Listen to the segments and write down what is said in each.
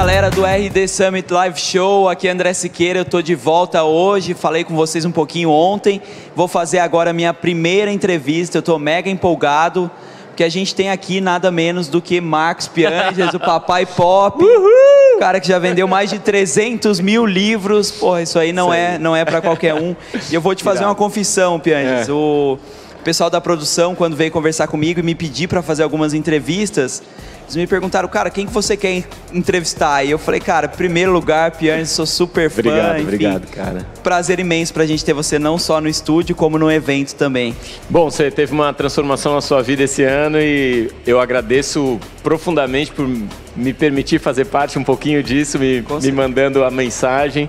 galera do RD Summit Live Show, aqui é André Siqueira, eu tô de volta hoje, falei com vocês um pouquinho ontem, vou fazer agora a minha primeira entrevista, eu tô mega empolgado, porque a gente tem aqui nada menos do que Marcos Piangers, o papai pop, o cara que já vendeu mais de 300.000 livros, porra, isso aí não é pra qualquer um, e eu vou te fazer uma confissão, Piangers, o pessoal da produção, quando veio conversar comigo e me pedir pra fazer algumas entrevistas, eles me perguntaram, cara, quem que você quer entrevistar? E eu falei, cara, em primeiro lugar, Piangers, sou super fã. Obrigado, enfim, obrigado, cara. Prazer imenso pra gente ter você não só no estúdio, como no evento também. Bom, você teve uma transformação na sua vida esse ano e eu agradeço profundamente por me permitir fazer parte um pouquinho disso, me mandando a mensagem.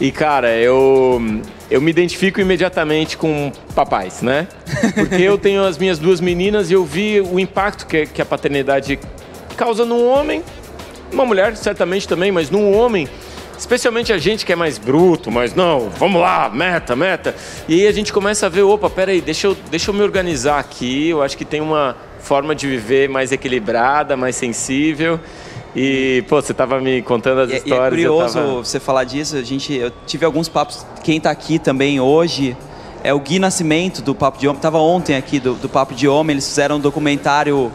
E, cara, eu me identifico imediatamente com papais, né? Porque eu tenho as minhas duas meninas e eu vi o impacto que a paternidade causa num homem, uma mulher certamente também, mas num homem, especialmente a gente que é mais bruto, mas não, vamos lá, meta. E aí a gente começa a ver, opa, peraí, deixa eu me organizar aqui, eu acho que tem uma forma de viver mais equilibrada, mais sensível. E, pô, você tava me contando as histórias. É curioso você falar disso, eu tive alguns papos, quem tá aqui também hoje é o Gui Nascimento do Papo de Homem, tava ontem aqui do Papo de Homem, eles fizeram um documentário...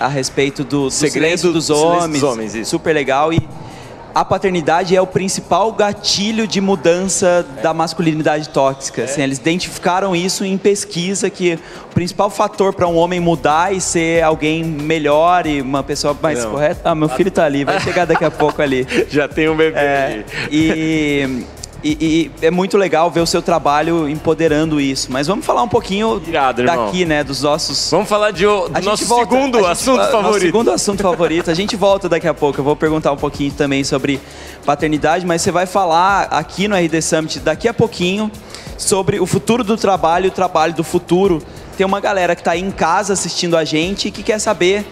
a respeito do segredo dos homens, super legal. E a paternidade é o principal gatilho de mudança da masculinidade tóxica. Assim, eles identificaram isso em pesquisa, que o principal fator para um homem mudar e ser alguém melhor e uma pessoa mais correta... Ah, meu filho tá ali, vai chegar daqui a pouco ali. Já tem um bebê ali. E é muito legal ver o seu trabalho empoderando isso. Mas vamos falar um pouquinho daqui, né? Dos nossos... Vamos falar do nosso segundo assunto favorito. Segundo assunto favorito. A gente volta daqui a pouco. Eu vou perguntar um pouquinho também sobre paternidade, mas você vai falar aqui no RD Summit daqui a pouquinho sobre o futuro do trabalho e o trabalho do futuro. Tem uma galera que está aí em casa assistindo a gente e que quer saber...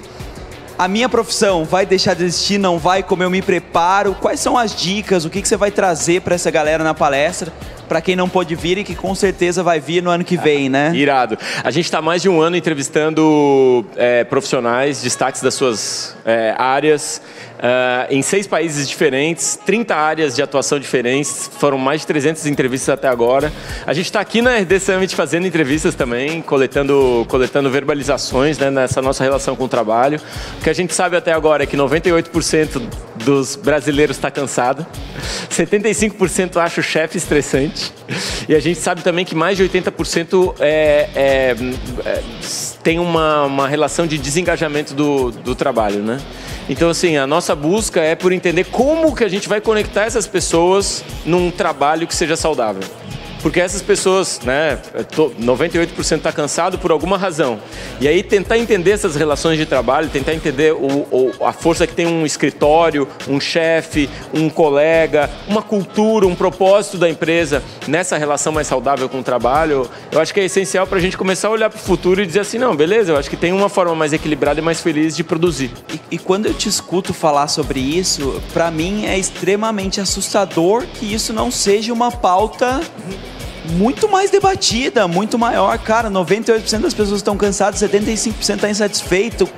A minha profissão vai deixar de existir, não vai, como eu me preparo? Quais são as dicas, o que você vai trazer para essa galera na palestra? Para quem não pôde vir e que com certeza vai vir no ano que vem, né? Irado. A gente está mais de um ano entrevistando profissionais, destaques das suas áreas, em 6 países diferentes, 30 áreas de atuação diferentes, foram mais de 300 entrevistas até agora. A gente está aqui na RD Summit fazendo entrevistas também, coletando verbalizações, né, nessa nossa relação com o trabalho. O que a gente sabe até agora é que 98% dos brasileiros está cansado, 75% acha o chefe estressante e a gente sabe também que mais de 80% tem uma relação de desengajamento do trabalho, né? Então, assim, a nossa busca é por entender como que a gente vai conectar essas pessoas num trabalho que seja saudável. Porque essas pessoas, né, 98% está cansado por alguma razão. E aí tentar entender essas relações de trabalho, tentar entender a força que tem um escritório, um chefe, um colega, uma cultura, um propósito da empresa nessa relação mais saudável com o trabalho, eu acho que é essencial para a gente começar a olhar para o futuro e dizer assim, não, beleza, eu acho que tem uma forma mais equilibrada e mais feliz de produzir. E quando eu te escuto falar sobre isso, para mim é extremamente assustador que isso não seja uma pauta... muito mais debatida, muito maior. Cara, 98% das pessoas estão cansadas, 75% está insatisfeito.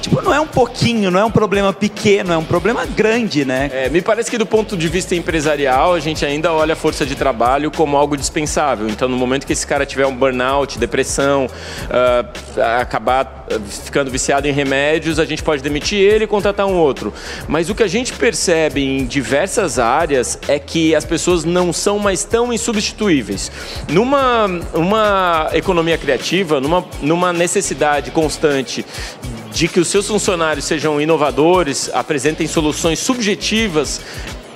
Tipo, não é um pouquinho, não é um problema pequeno, é um problema grande, né? Me parece que do ponto de vista empresarial, a gente ainda olha a força de trabalho como algo dispensável. Então, no momento que esse cara tiver um burnout, depressão, acabar ficando viciado em remédios, a gente pode demitir ele e contratar um outro. Mas o que a gente percebe em diversas áreas é que as pessoas não são mais tão insubstituíveis. Numa economia criativa, numa necessidade constante de que os seus funcionários sejam inovadores, apresentem soluções subjetivas,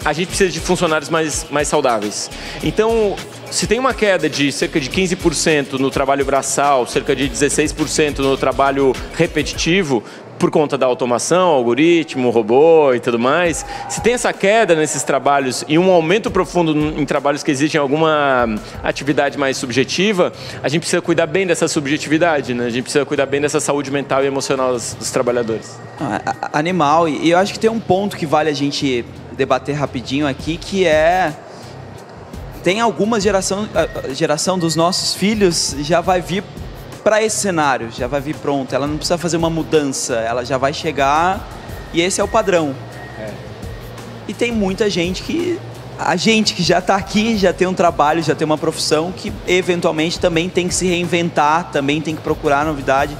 a gente precisa de funcionários mais saudáveis. Então, se tem uma queda de cerca de 15% no trabalho braçal, cerca de 16% no trabalho repetitivo, por conta da automação, algoritmo, robô e tudo mais, se tem essa queda nesses trabalhos e um aumento profundo em trabalhos que exigem alguma atividade mais subjetiva, a gente precisa cuidar bem dessa subjetividade, né? A gente precisa cuidar bem dessa saúde mental e emocional dos trabalhadores. Animal, e eu acho que tem um ponto que vale a gente debater rapidinho aqui, que é... Tem algumas geração dos nossos filhos já vai vir para esse cenário, já vai vir pronta, ela não precisa fazer uma mudança, ela já vai chegar e esse é o padrão. E tem muita gente que... A gente que já está aqui, já tem um trabalho, já tem uma profissão, que eventualmente também tem que se reinventar, também tem que procurar novidade.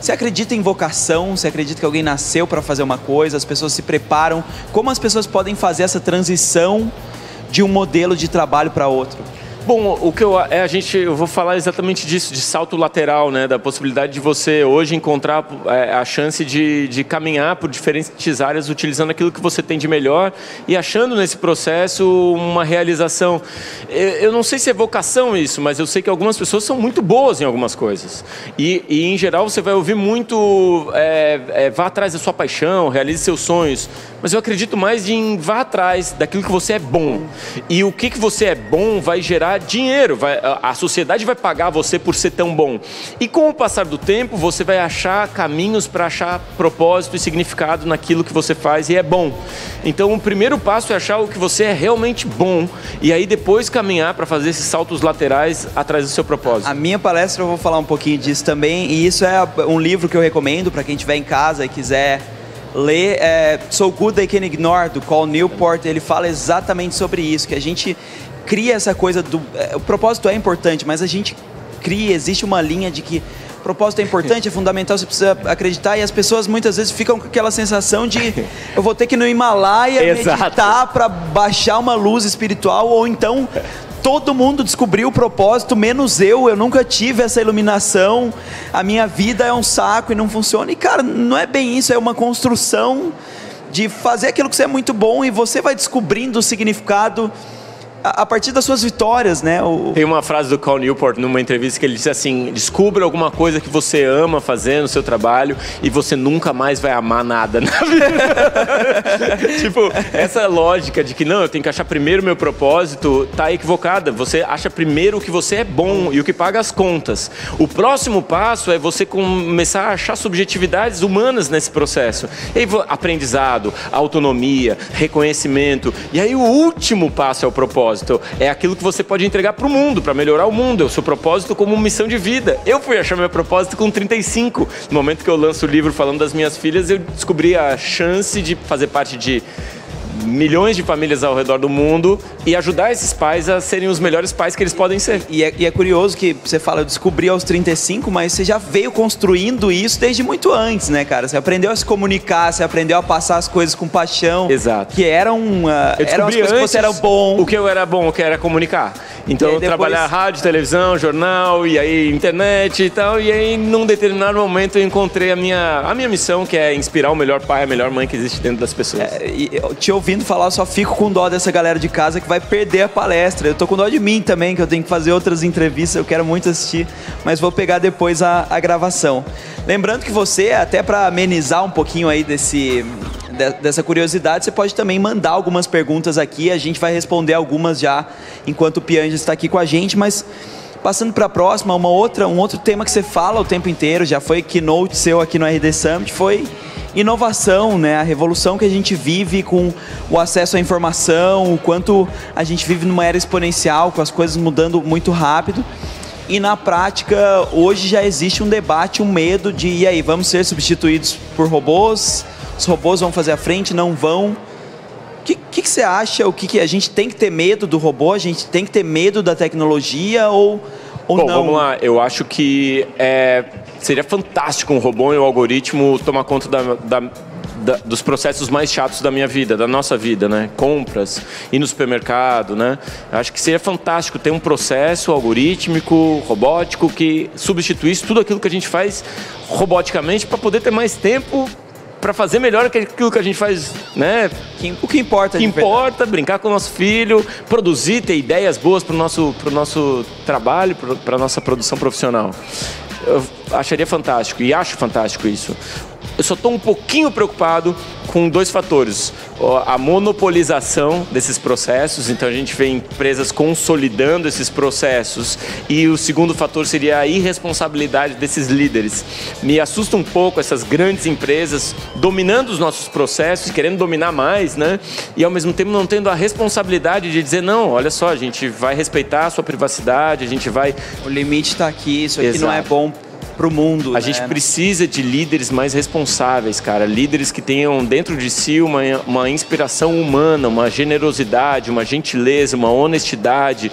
Você acredita em vocação? Você acredita que alguém nasceu para fazer uma coisa? As pessoas se preparam? Como as pessoas podem fazer essa transição de um modelo de trabalho para outro? Bom, o que eu vou falar exatamente disso, de salto lateral, né? Da possibilidade de você hoje encontrar a chance de caminhar por diferentes áreas utilizando aquilo que você tem de melhor e achando nesse processo uma realização. Eu não sei se é vocação isso, mas eu sei que algumas pessoas são muito boas em algumas coisas. E em geral, você vai ouvir muito vá atrás da sua paixão, realize seus sonhos. Mas eu acredito mais em vá atrás daquilo que você é bom. E o que você é bom vai gerar dinheiro, a sociedade vai pagar você por ser tão bom. E com o passar do tempo, você vai achar caminhos para achar propósito e significado naquilo que você faz e é bom. Então, o primeiro passo é achar o que você é realmente bom e aí depois caminhar para fazer esses saltos laterais atrás do seu propósito. A minha palestra eu vou falar um pouquinho disso também, e isso é um livro que eu recomendo para quem estiver em casa e quiser ler, So Good They Can't Ignore, do Cal Newport. Ele fala exatamente sobre isso, que a gente cria essa coisa do... O propósito é importante, mas a gente cria, existe uma linha de que o propósito é importante, é fundamental, você precisa acreditar, e as pessoas muitas vezes ficam com aquela sensação de eu vou ter que ir no Himalaia meditar para baixar uma luz espiritual, ou então todo mundo descobriu o propósito, menos eu nunca tive essa iluminação, a minha vida é um saco e não funciona. E cara, não é bem isso, é uma construção de fazer aquilo que você é muito bom e você vai descobrindo o significado a partir das suas vitórias, né? Tem uma frase do Cal Newport numa entrevista que ele disse assim: descubra alguma coisa que você ama fazer no seu trabalho e você nunca mais vai amar nada na vida. Tipo, essa lógica de que não, eu tenho que achar primeiro o meu propósito, tá equivocada. Você acha primeiro o que você é bom e o que paga as contas. O próximo passo é você começar a achar subjetividades humanas nesse processo. E aí, aprendizado, autonomia, reconhecimento. E aí o último passo é o propósito. É aquilo que você pode entregar para o mundo, para melhorar o mundo. É o seu propósito como missão de vida. Eu fui achar meu propósito com 35. No momento que eu lanço o livro falando das minhas filhas, eu descobri a chance de fazer parte de milhões de famílias ao redor do mundo e ajudar esses pais a serem os melhores pais que eles podem ser. E é curioso que você fala, eu descobri aos 35, mas você já veio construindo isso desde muito antes, né, cara? Você aprendeu a se comunicar, você aprendeu a passar as coisas com paixão. Exato. Que eram as coisas que você era bom. O que eu era bom, o que era comunicar. Então, eu trabalhava rádio, televisão, jornal, e aí internet e tal. E aí, num determinado momento, eu encontrei a minha missão, que é inspirar o melhor pai, a melhor mãe que existe dentro das pessoas. Te ouvindo falar, eu só fico com dó dessa galera de casa que vai perder a palestra. Eu tô com dó de mim também, que eu tenho que fazer outras entrevistas, eu quero muito assistir, mas vou pegar depois a gravação. Lembrando que você, até para amenizar um pouquinho aí dessa curiosidade, você pode também mandar algumas perguntas aqui, a gente vai responder algumas já enquanto o Piangers está aqui com a gente. Mas passando para a próxima, um outro tema que você fala o tempo inteiro, já foi keynote seu aqui no RD Summit, foi inovação, né? A revolução que a gente vive com o acesso à informação, o quanto a gente vive numa era exponencial, com as coisas mudando muito rápido. E na prática, hoje já existe um debate, um medo de, e aí, vamos ser substituídos por robôs? Os robôs vão fazer a frente, não vão? O que você acha? O que a gente tem que ter medo do robô? A gente tem que ter medo da tecnologia ou não? Bom, vamos lá. Eu acho que seria fantástico um robô e um algoritmo tomar conta dos processos mais chatos da minha vida, da nossa vida, né? Compras, ir no supermercado, né? Acho que seria fantástico ter um processo algorítmico, robótico, que substituísse tudo aquilo que a gente faz roboticamente para poder ter mais tempo para fazer melhor aquilo que a gente faz, né? O que importa. O que importa, brincar com o nosso filho, produzir, ter ideias boas para o nosso trabalho, para a nossa produção profissional. Eu acharia fantástico e acho fantástico isso. Eu só estou um pouquinho preocupado com dois fatores. A monopolização desses processos, então a gente vê empresas consolidando esses processos. E o segundo fator seria a irresponsabilidade desses líderes. Me assusta um pouco essas grandes empresas dominando os nossos processos, querendo dominar mais, né? E ao mesmo tempo não tendo a responsabilidade de dizer, não, olha só, a gente vai respeitar a sua privacidade, a gente vai... O limite está aqui, isso aqui não é bom pro mundo. A gente precisa de líderes mais responsáveis, cara. Líderes que tenham dentro de si uma inspiração humana, uma generosidade, uma gentileza, uma honestidade.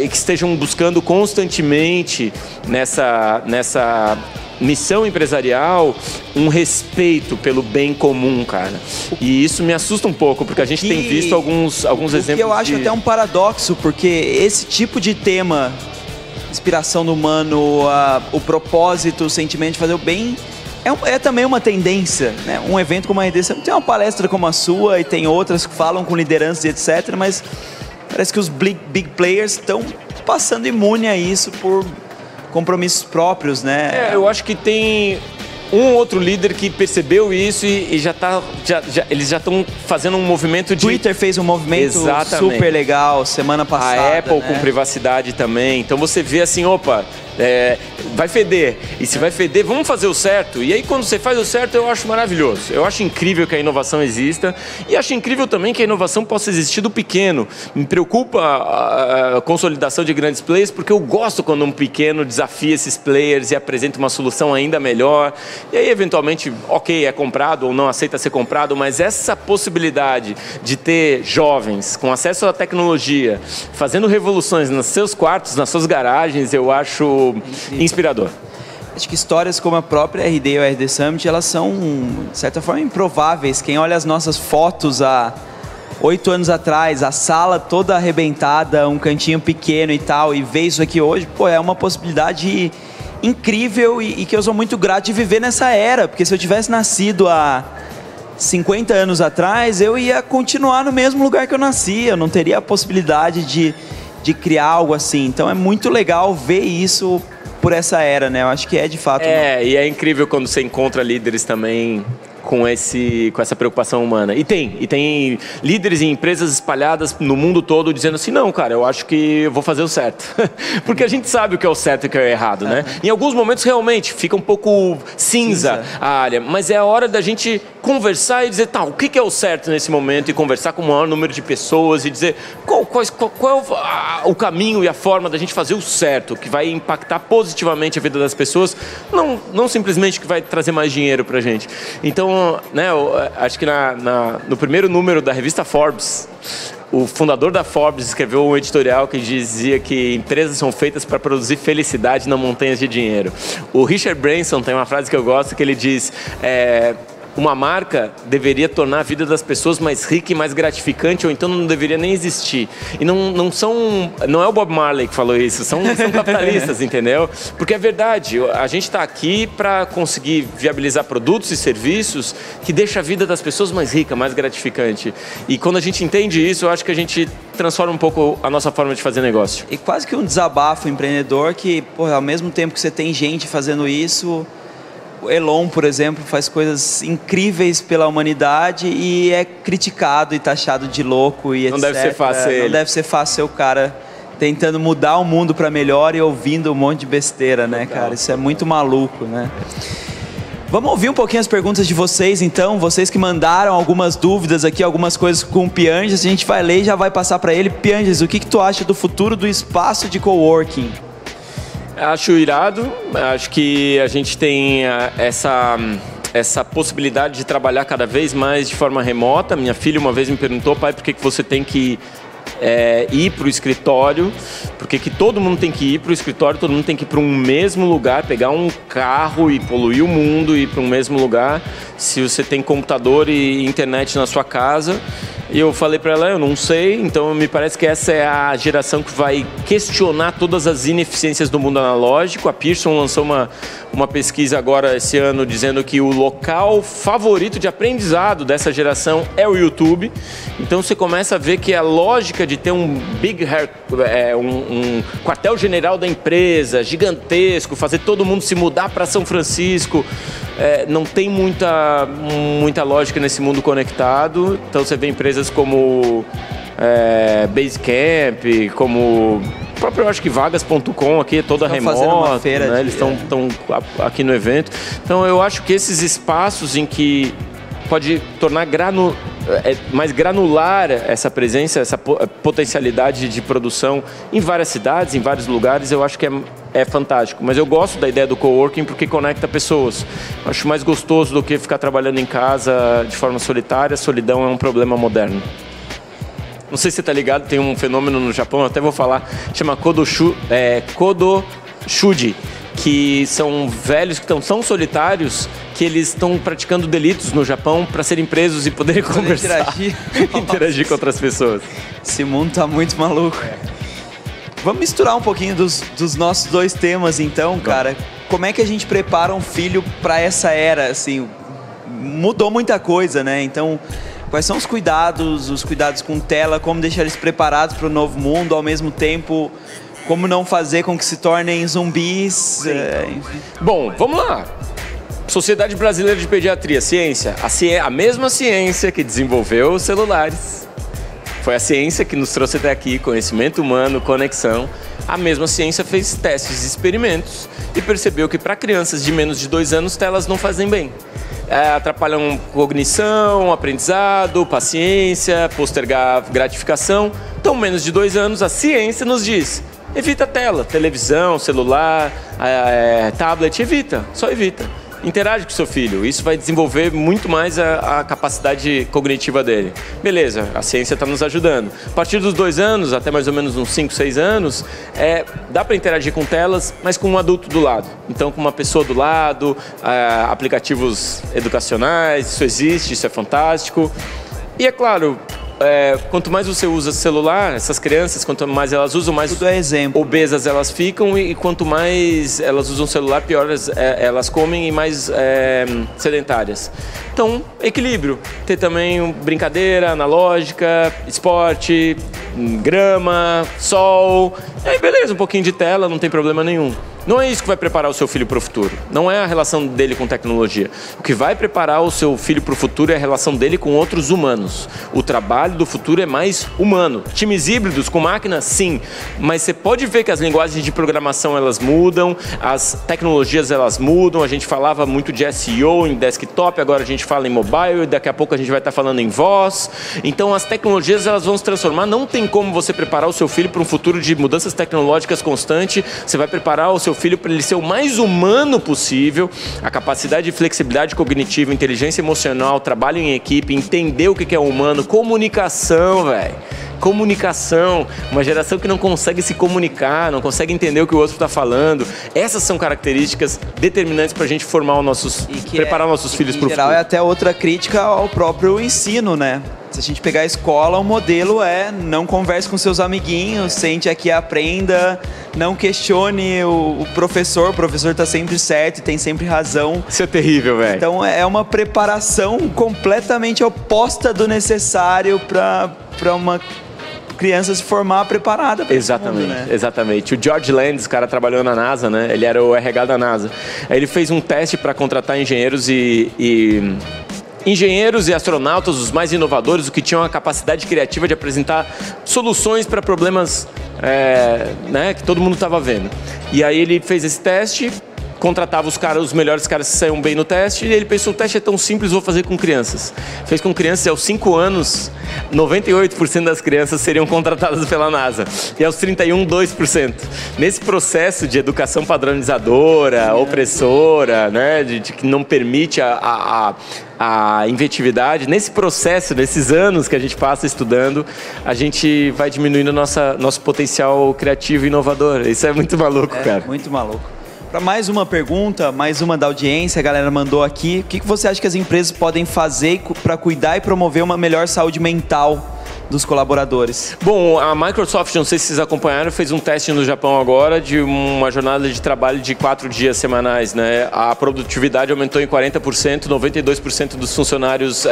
E que estejam buscando constantemente nessa missão empresarial um respeito pelo bem comum, cara. E isso me assusta um pouco, porque a gente tem visto alguns exemplos. Eu acho até um paradoxo, porque esse tipo de tema, inspiração do humano, o propósito, o sentimento de fazer o bem, é também uma tendência, né? Um evento como a RD, tem uma palestra como a sua e tem outras que falam com lideranças e etc, mas parece que os big players estão passando imune a isso por compromissos próprios, né? É, eu acho que tem um outro líder que percebeu isso e eles já estão fazendo um movimento de... Twitter fez um movimento super legal semana passada. A Apple, né? Com privacidade também. Então você vê assim, opa, vai feder. E se vai feder, vamos fazer o certo. E aí quando você faz o certo, eu acho maravilhoso. Eu acho incrível que a inovação exista. E acho incrível também que a inovação possa existir do pequeno. Me preocupa a consolidação de grandes players, porque eu gosto quando um pequeno desafia esses players e apresenta uma solução ainda melhor. E aí, eventualmente, ok, é comprado ou não aceita ser comprado, mas essa possibilidade de ter jovens com acesso à tecnologia, fazendo revoluções nos seus quartos, nas suas garagens, eu acho inspirador. Acho que histórias como a própria RD ou a RD Summit, elas são, de certa forma, improváveis. Quem olha as nossas fotos há 8 anos atrás, a sala toda arrebentada, um cantinho pequeno e tal, e vê isso aqui hoje, pô, é uma possibilidade incrível e que eu sou muito grato de viver nessa era, porque se eu tivesse nascido há 50 anos atrás, eu ia continuar no mesmo lugar que eu nasci, eu não teria a possibilidade de criar algo assim. Então é muito legal ver isso por essa era, né? Eu acho que é de fato... E é incrível quando você encontra líderes também com essa preocupação humana. E tem líderes e empresas espalhadas no mundo todo dizendo assim, não, cara, eu acho que eu vou fazer o certo. Porque a gente sabe o que é o certo e o que é o errado, né? Em alguns momentos, realmente, fica um pouco cinza a área. Mas é a hora da gente conversar e dizer, tá, o que é o certo nesse momento? E conversar com o maior número de pessoas e dizer qual é o caminho e a forma da gente fazer o certo, que vai impactar positivamente a vida das pessoas, não simplesmente que vai trazer mais dinheiro pra gente. Então, né, acho que no primeiro número da revista Forbes, o fundador da Forbes escreveu um editorial que dizia que empresas são feitas para produzir felicidade, não montanhas de dinheiro. O Richard Branson tem uma frase que eu gosto, que ele diz, uma marca deveria tornar a vida das pessoas mais rica e mais gratificante, ou então não deveria nem existir. E não é o Bob Marley que falou isso, são capitalistas, entendeu? Porque é verdade, a gente está aqui para conseguir viabilizar produtos e serviços que deixam a vida das pessoas mais rica, mais gratificante. E quando a gente entende isso, eu acho que a gente transforma um pouco a nossa forma de fazer negócio. E quase que um desabafo empreendedor que, porra, ao mesmo tempo que você tem gente fazendo isso... O Elon, por exemplo, faz coisas incríveis pela humanidade e é criticado e taxado de louco e etc. Não deve ser fácil ele. Não deve ser fácil ser o cara tentando mudar o mundo para melhor e ouvindo um monte de besteira, né, cara? Isso é muito maluco, né? Vamos ouvir um pouquinho as perguntas de vocês, então. Vocês que mandaram algumas dúvidas aqui, algumas coisas com o Piangers, a gente vai ler e já vai passar para ele. Piangers, o que tu acha do futuro do espaço de coworking? Acho irado, acho que a gente tem essa possibilidade de trabalhar cada vez mais de forma remota. Minha filha uma vez me perguntou, pai, por que você tem que ir para o escritório? Por que todo mundo tem que ir para o escritório, todo mundo tem que ir para um mesmo lugar, pegar um carro e poluir o mundo e ir para um mesmo lugar, se você tem computador e internet na sua casa? E eu falei para ela, eu não sei, então me parece que essa é a geração que vai questionar todas as ineficiências do mundo analógico. A Pearson lançou uma pesquisa agora esse ano dizendo que o local favorito de aprendizado dessa geração é o YouTube. Então você começa a ver que a lógica de ter um um quartel-general da empresa gigantesco, fazer todo mundo se mudar para São Francisco, não tem muita lógica nesse mundo conectado. Então você vê empresas como Basecamp, como o próprio, eu acho que vagas.com aqui é toda remota, uma feira, né? Eles estão aqui no evento. Então eu acho que esses espaços em que pode tornar mais granular essa presença, essa potencialidade de produção em várias cidades, em vários lugares, eu acho que é é fantástico. Mas eu gosto da ideia do coworking porque conecta pessoas. Acho mais gostoso do que ficar trabalhando em casa de forma solitária. Solidão é um problema moderno. Não sei se você está ligado, tem um fenômeno no Japão, eu até vou falar, chama Kodo Shuji, que são velhos que estão tão solitários que eles estão praticando delitos no Japão para serem presos e poderem conversar, interagir com outras pessoas. Esse mundo tá muito maluco. Vamos misturar um pouquinho dos nossos dois temas então, cara. Como é que a gente prepara um filho para essa era? Assim, mudou muita coisa, né? Então, quais são os cuidados com tela, como deixar eles preparados para o novo mundo, ao mesmo tempo, como não fazer com que se tornem zumbis? Enfim. Bom, vamos lá. Sociedade Brasileira de Pediatria, ciência. A mesma ciência que desenvolveu os celulares. Foi a ciência que nos trouxe até aqui, conhecimento humano, conexão. A mesma ciência fez testes e experimentos e percebeu que para crianças de menos de 2 anos, telas não fazem bem. Atrapalham cognição, aprendizado, paciência, postergar gratificação. Então, menos de 2 anos, a ciência nos diz, evita tela, televisão, celular, tablet, evita, só evita. Interage com seu filho, isso vai desenvolver muito mais a capacidade cognitiva dele. Beleza, a ciência está nos ajudando. A partir dos 2 anos, até mais ou menos uns 5, 6 anos, dá para interagir com telas, mas com um adulto do lado. Então, com uma pessoa do lado, aplicativos educacionais, isso existe, isso é fantástico. E é claro, quanto mais você usa celular, essas crianças, quanto mais elas usam, mais obesas elas ficam e quanto mais elas usam celular, pior elas comem e mais sedentárias. Então, equilíbrio. Ter também brincadeira analógica, esporte, grama, sol. E aí, beleza, um pouquinho de tela, não tem problema nenhum. Não é isso que vai preparar o seu filho para o futuro. Não é a relação dele com tecnologia. O que vai preparar o seu filho para o futuro é a relação dele com outros humanos. O trabalho do futuro é mais humano. Times híbridos com máquina, sim. Mas você pode ver que as linguagens de programação elas mudam, as tecnologias elas mudam. A gente falava muito de SEO em desktop, agora a gente fala em mobile, daqui a pouco a gente vai estar falando em voz. Então as tecnologias elas vão se transformar. Não tem como você preparar o seu filho para um futuro de mudanças tecnológicas constante. Você vai preparar o seu filho para ele ser o mais humano possível, a capacidade de flexibilidade cognitiva, inteligência emocional, trabalho em equipe, entender o que é humano, comunicação, velho. Comunicação, uma geração que não consegue se comunicar, não consegue entender o que o outro está falando. Essas são características determinantes para a gente formar os nossos, preparar nossos filhos para o futuro. Em geral é até outra crítica ao próprio ensino, né? Se a gente pegar a escola, o modelo é não converse com seus amiguinhos, sente aqui, aprenda, não questione o professor está sempre certo e tem sempre razão. Isso é terrível, velho. Então é uma preparação completamente oposta do necessário para uma criança se formar preparada para esse mundo, né? Exatamente. O George Land, esse cara trabalhou na NASA, né? Ele era o RH da NASA. Aí ele fez um teste para contratar engenheiros e astronautas, os mais inovadores, os que tinham a capacidade criativa de apresentar soluções para problemas que todo mundo estava vendo. E aí ele fez esse teste, contratava os melhores caras que saíam bem no teste, e ele pensou, o teste é tão simples, vou fazer com crianças. Fez com crianças e aos 5 anos, 98% das crianças seriam contratadas pela NASA. E aos 31, 2%. Nesse processo de educação padronizadora, opressora, né, de que não permite a inventividade, nesse processo, nesses anos que a gente passa estudando, a gente vai diminuindo nosso potencial criativo e inovador. Isso é muito maluco, cara. Muito maluco. Para mais uma pergunta, mais uma da audiência, a galera mandou aqui. O que você acha que as empresas podem fazer para cuidar e promover uma melhor saúde mental dos colaboradores? Bom, a Microsoft, não sei se vocês acompanharam, fez um teste no Japão agora de uma jornada de trabalho de 4 dias semanais, né? A produtividade aumentou em 40%, 92% dos funcionários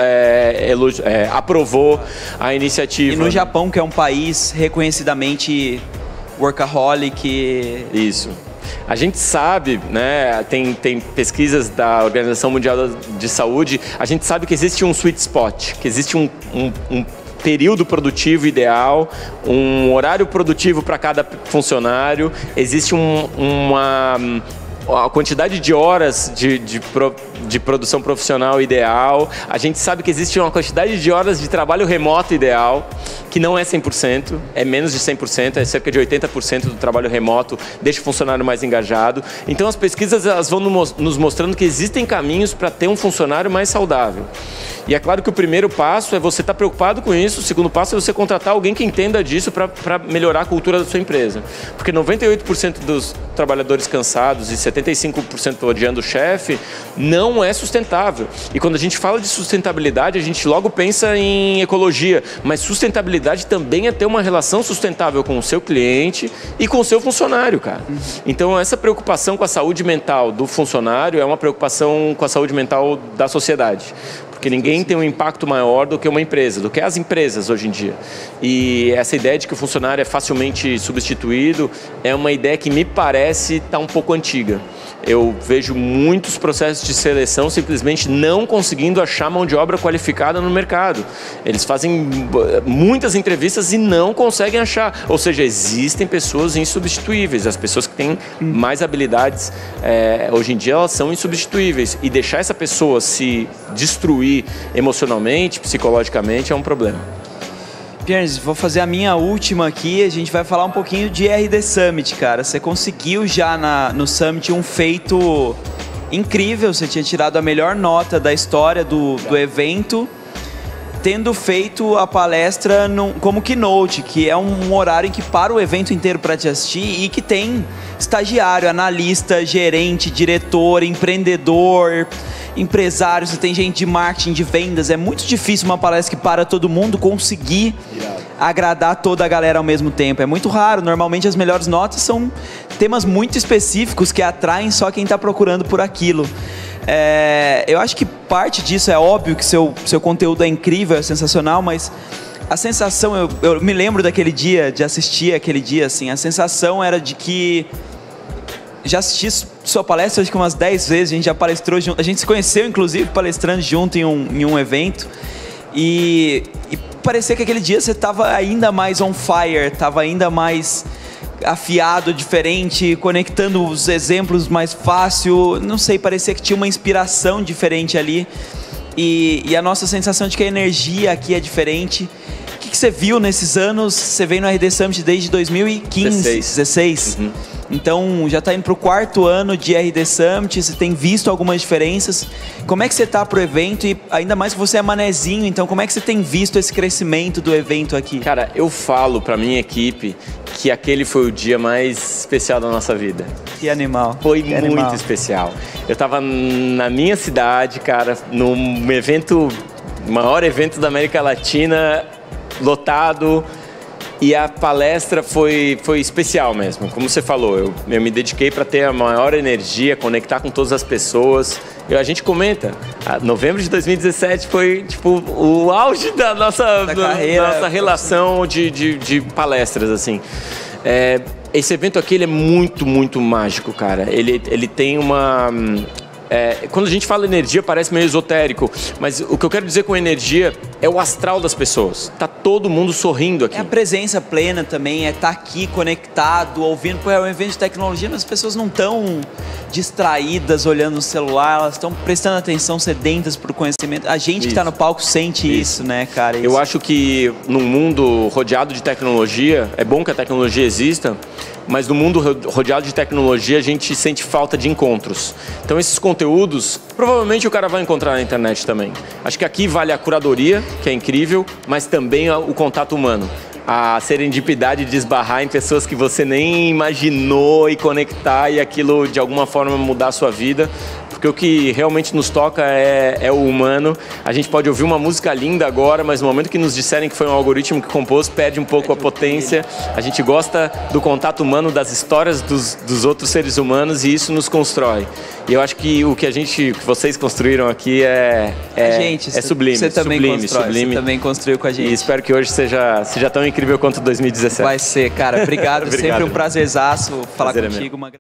aprovou a iniciativa. E no Japão, que é um país reconhecidamente workaholic... Isso. A gente sabe, né, tem pesquisas da Organização Mundial de Saúde, a gente sabe que existe um sweet spot, que existe um período produtivo ideal, um horário produtivo para cada funcionário, existe uma a quantidade de horas de produção profissional ideal. A gente sabe que existe uma quantidade de horas de trabalho remoto ideal, que não é 100%, é menos de 100%, é cerca de 80% do trabalho remoto, deixa o funcionário mais engajado. Então as pesquisas, elas vão nos mostrando que existem caminhos para ter um funcionário mais saudável. E é claro que o primeiro passo é você estar preocupado com isso, o segundo passo é você contratar alguém que entenda disso para melhorar a cultura da sua empresa. Porque 98% dos trabalhadores cansados e 75% odiando o chefe não é sustentável. E quando a gente fala de sustentabilidade, a gente logo pensa em ecologia, mas sustentabilidade também é ter uma relação sustentável com o seu cliente e com o seu funcionário, cara. Então essa preocupação com a saúde mental do funcionário é uma preocupação com a saúde mental da sociedade. Porque ninguém tem um impacto maior do que uma empresa, do que as empresas hoje em dia. E essa ideia de que o funcionário é facilmente substituído é uma ideia que me parece tá um pouco antiga. Eu vejo muitos processos de seleção simplesmente não conseguindo achar mão de obra qualificada no mercado. Eles fazem muitas entrevistas e não conseguem achar. Ou seja, existem pessoas insubstituíveis. As pessoas que têm mais habilidades, hoje em dia, elas são insubstituíveis. E deixar essa pessoa se destruir emocionalmente, psicologicamente, é um problema. Piangers, vou fazer a minha última aqui. A gente vai falar um pouquinho de RD Summit, cara. Você conseguiu já no Summit um feito incrível. Você tinha tirado a melhor nota da história do evento, tendo feito a palestra como keynote, que é um horário em que para o evento inteiro para te assistir e que tem estagiário, analista, gerente, diretor, empreendedor, empresário, você tem gente de marketing, de vendas. É muito difícil uma palestra que para todo mundo conseguir agradar toda a galera ao mesmo tempo. É muito raro. Normalmente as melhores notas são temas muito específicos que atraem só quem está procurando por aquilo. Eu acho que parte disso é óbvio que seu conteúdo é incrível, é sensacional, mas a sensação, eu me lembro daquele dia, de assistir aquele dia, assim, a sensação era de que já assisti sua palestra acho que umas 10 vezes, a gente já palestrou junto, a gente se conheceu inclusive palestrando junto em um evento, e parecia que aquele dia você estava ainda mais on fire, estava ainda mais afiado, diferente, conectando os exemplos mais fácil, não sei, parecia que tinha uma inspiração diferente ali, e a nossa sensação de que a energia aqui é diferente. O que você viu nesses anos? Você vem no RD Summit desde 2015, 16. Então já está indo para o 4º ano de RD Summit, você tem visto algumas diferenças. Como é que você está para o evento? E ainda mais que você é manezinho, então como é que você tem visto esse crescimento do evento aqui? Cara, eu falo para minha equipe que aquele foi o dia mais especial da nossa vida. Que animal. Foi que muito animal. Especial. Eu estava na minha cidade, cara, num evento, maior evento da América Latina, lotado. E a palestra foi especial mesmo, como você falou, eu me dediquei para ter a maior energia, conectar com todas as pessoas. A gente comenta, novembro de 2017 foi tipo o auge da nossa relação de palestras, assim. Esse evento aqui ele é muito, muito mágico, cara. Ele tem uma... quando a gente fala energia parece meio esotérico, mas o que eu quero dizer com energia é o astral das pessoas. Tá todo mundo sorrindo aqui. É a presença plena também, tá aqui conectado, ouvindo. Pô, é um evento de tecnologia, mas as pessoas não estão distraídas olhando o celular, elas estão prestando atenção, sedentas pro conhecimento. A gente que tá no palco sente isso, né, cara? Eu acho que num mundo rodeado de tecnologia, é bom que a tecnologia exista, mas no mundo rodeado de tecnologia a gente sente falta de encontros. Então esses conteúdos, provavelmente o cara vai encontrar na internet também. Acho que aqui vale a curadoria, que é incrível, mas também o contato humano. A serendipidade de esbarrar em pessoas que você nem imaginou e conectar e aquilo de alguma forma mudar a sua vida. Porque o que realmente nos toca é o humano. A gente pode ouvir uma música linda agora, mas no momento que nos disserem que foi um algoritmo que compôs, perde um pouco a potência. A gente gosta do contato humano, das histórias dos outros seres humanos, e isso nos constrói. E eu acho que o que vocês construíram aqui é sublime. Você também constrói, sublime. Você também construiu com a gente. E espero que hoje seja tão incrível quanto 2017. Vai ser, cara. Obrigado. Sempre um prazerzaço falar contigo.